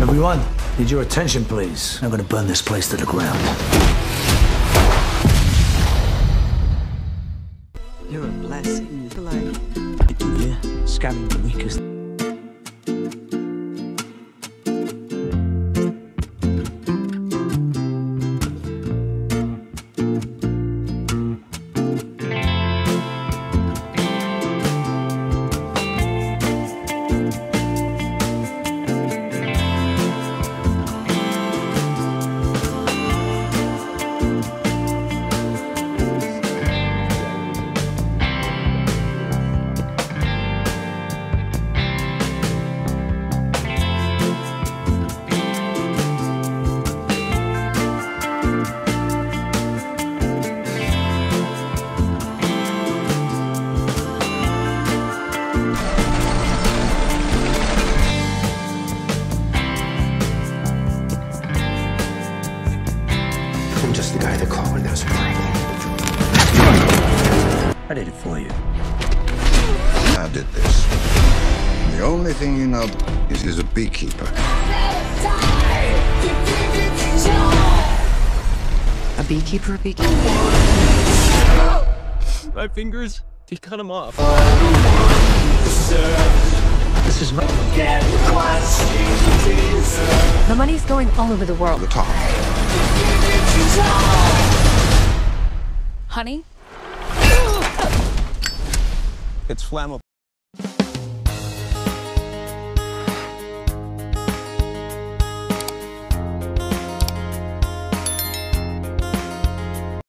Everyone, need your attention, please. I'm gonna burn this place to the ground. You're a blessing to life. Yeah, scamming the weakest. I'm just the guy that called when there was a plague. I did it for you. I did this. The only thing you know is he's a beekeeper. A beekeeper? A beekeeper? My fingers, they cut him off. This is my... The money's going all over the world. The top. Honey? It's flammable.